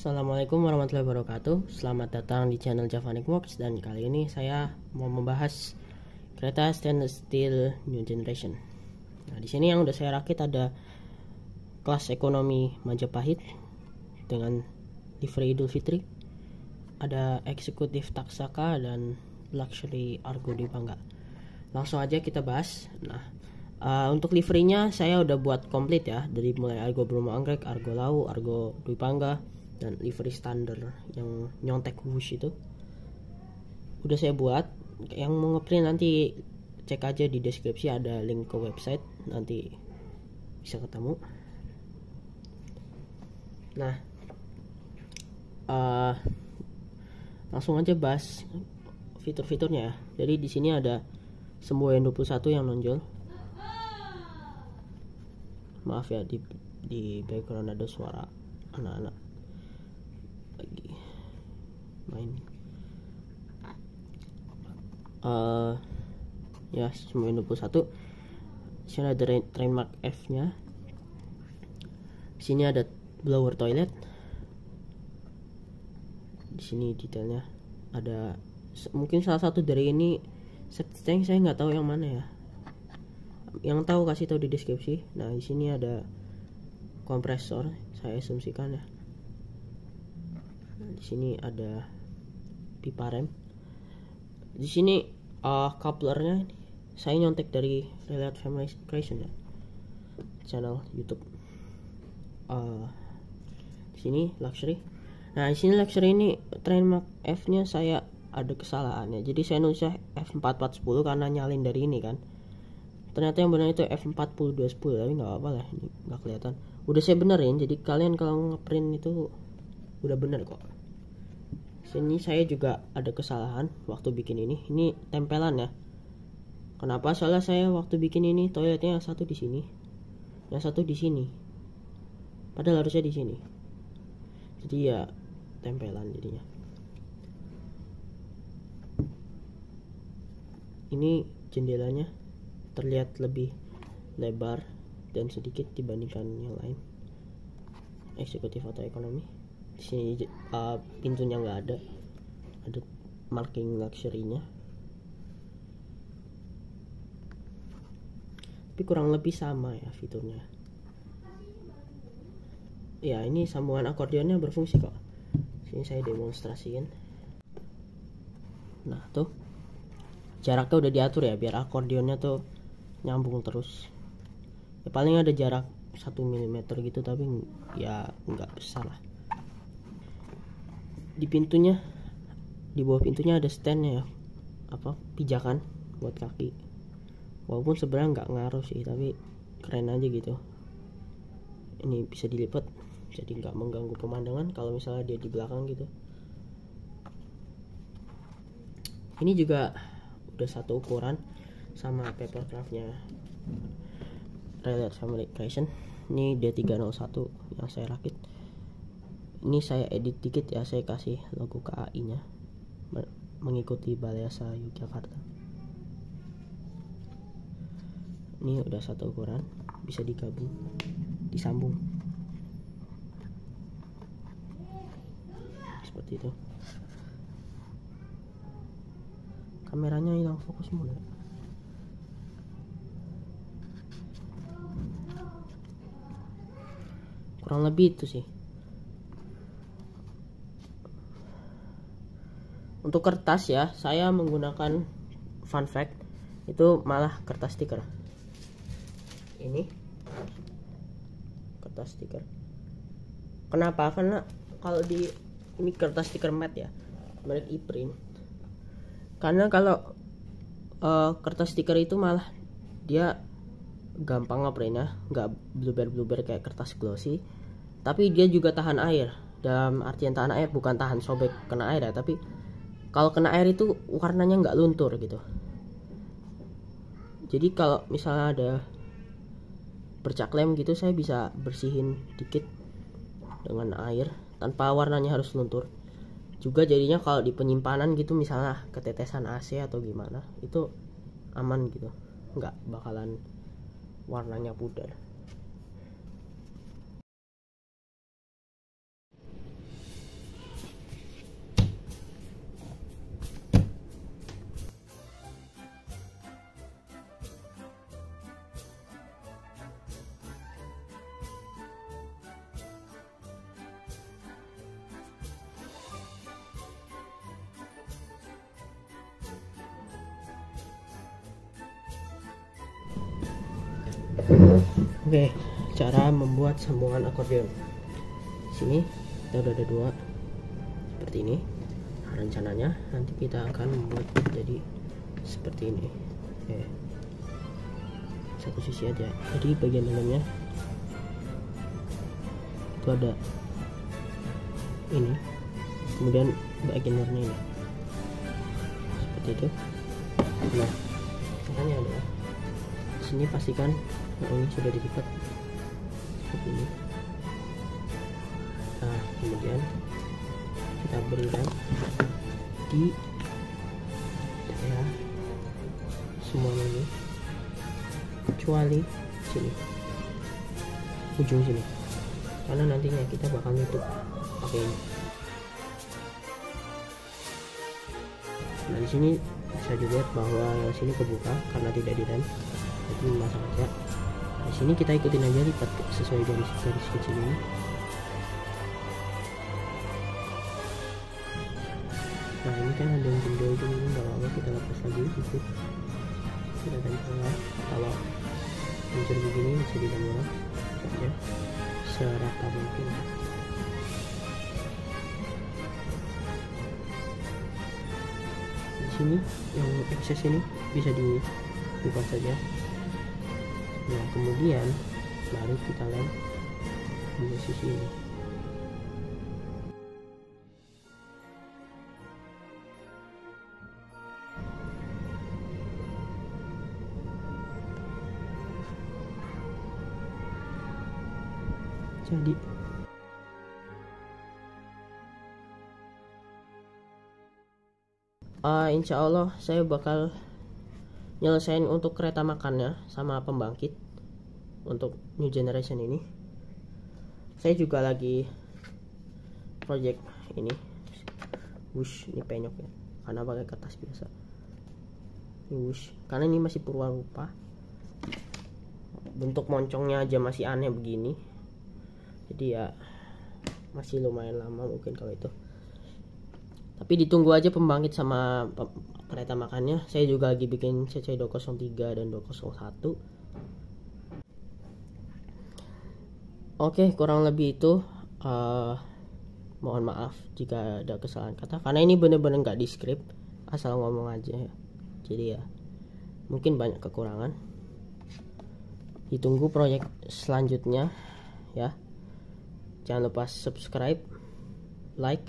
Assalamualaikum warahmatullahi wabarakatuh. Selamat datang di channel Javanikbox. Dan kali ini saya mau membahas kereta stainless steel new generation. Nah, di sini yang udah saya rakit ada kelas ekonomi Majapahit dengan livery Idul Fitri, ada eksekutif Taksaka dan luxury Argo Dwipangga. Langsung aja kita bahas. Nah, untuk liverynya saya udah buat komplit ya, dari mulai Argo Bromo, Anggrek, Argo Lau, Argo Dwipangga, dan livery standar yang nyontek wush itu udah saya buat. Yang mau ngeprint nanti cek aja di deskripsi, ada link ke website, nanti bisa ketemu. Nah, langsung aja bahas fitur-fiturnya ya. Jadi di sini ada semboyan 21 yang nonjol. Maaf ya, di background ada suara anak-anak lagi main. Ya, semua 21. Di sini ada trademark F-nya. Di sini ada blower toilet. Di sini detailnya ada mungkin salah satu dari ini septic tank, saya nggak tahu yang mana ya. Yang tahu kasih tahu di deskripsi. Nah, di sini ada kompresor, saya asumsikan ya. Di sini ada pipa rem. Di sini couplernya saya nyontek dari Reliant Family Creation ya, channel YouTube. Di sini luxury. Nah, di sini luxury ini trademark F-nya saya ada kesalahannya. Jadi saya nulisnya F4410 karena nyalin dari ini kan. Ternyata yang benar itu F40210, tapi nggak apa-apa lah, ini nggak kelihatan. Udah saya benerin, jadi kalian kalau ngeprint itu udah bener kok. Sini saya juga ada kesalahan waktu bikin ini tempelan ya. Kenapa? Soalnya saya waktu bikin ini toiletnya yang satu di sini, yang satu di sini, padahal harusnya di sini. Jadi ya tempelan jadinya. Ini jendelanya terlihat lebih lebar dan sedikit dibandingkan yang lain, eksekutif atau ekonomi. Di sini pintunya nggak ada marking luxury-nya. Tapi kurang lebih sama ya fiturnya. Ya, ini sambungan akordeonnya berfungsi kok. Sini saya demonstrasiin. Nah, tuh jaraknya udah diatur ya biar akordeonnya tuh nyambung terus. Ya, paling ada jarak 1 mm gitu, tapi ya nggak besar lah. Di pintunya, di bawah pintunya ada standnya ya, apa, pijakan buat kaki. Walaupun sebenarnya nggak ngaruh sih, tapi keren aja gitu. Ini bisa dilipat, jadi nggak mengganggu pemandangan kalau misalnya dia di belakang gitu. Ini juga udah satu ukuran sama papercraftnya Reliant Family Creation. Ini D301 yang saya rakit. Ini saya edit dikit ya, saya kasih logo KAI nya mengikuti Balai Yasa Yogyakarta. Ini udah satu ukuran, bisa digabung, disambung seperti itu. Kameranya hilang fokus mulu. Kurang lebih itu sih. Untuk kertas ya, saya menggunakan fun fact itu malah kertas stiker. Ini kertas stiker. Kenapa? Karena kalau di ini kertas stiker matte ya, merek e-print. Karena kalau kertas stiker itu malah dia gampang ngeprintnya, nggak bluber-bluber kayak kertas glossy. Tapi dia juga tahan air. Dalam artian tahan air bukan tahan sobek kena air ya, tapi kalau kena air itu warnanya nggak luntur gitu. Jadi kalau misalnya ada bercak lem gitu, saya bisa bersihin dikit dengan air tanpa warnanya harus luntur. Juga jadinya kalau di penyimpanan gitu, misalnya ketetesan AC atau gimana, itu aman gitu, nggak bakalan warnanya pudar. Oke, cara membuat sambungan akordeon. Sini kita udah ada dua seperti ini. Rencananya nanti kita akan membuat jadi seperti ini. Oke, satu sisi aja. Jadi bagian dalamnya itu ada ini, kemudian bagian luarnya ini seperti itu. Nah, caranya adalah sini pastikan yang ini sudah dilipat seperti ini. Nah, kemudian kita berikan di daerah semua ini kecuali sini, ujung sini, karena nantinya kita bakal nutup pakai ini. Nah, di sini bisa dilihat bahwa yang sini kebuka karena tidak direm, jadi masalah aja. Nah, di sini kita ikutin aja, lipat sesuai garis kecil ini. Nah, ini kan ada yang jendela ujung ini, nggak lama kita lepas lagi sedikit. Kita tempel, kalau muncul begini bisa ditambah saja serata mungkin. Ini yang excess ini bisa dibuka saja. Nah, kemudian baru kita lem di sisi ini. Jadi insya Allah saya bakal nyelesain untuk kereta makannya sama pembangkit untuk new generation ini. Saya juga lagi project ini, wush, ini penyok ya, karena pakai kertas biasa. Wush, karena ini masih purwarupa, bentuk moncongnya aja masih aneh begini, jadi ya masih lumayan lama mungkin kalau itu. Tapi ditunggu aja pembangkit sama kereta makannya. Saya juga lagi bikin CC203 dan 201. Oke, kurang lebih itu. Mohon maaf jika ada kesalahan kata, karena ini bener-bener nggak di script, asal ngomong aja. Jadi ya mungkin banyak kekurangan. Ditunggu proyek selanjutnya ya. Jangan lupa subscribe, like.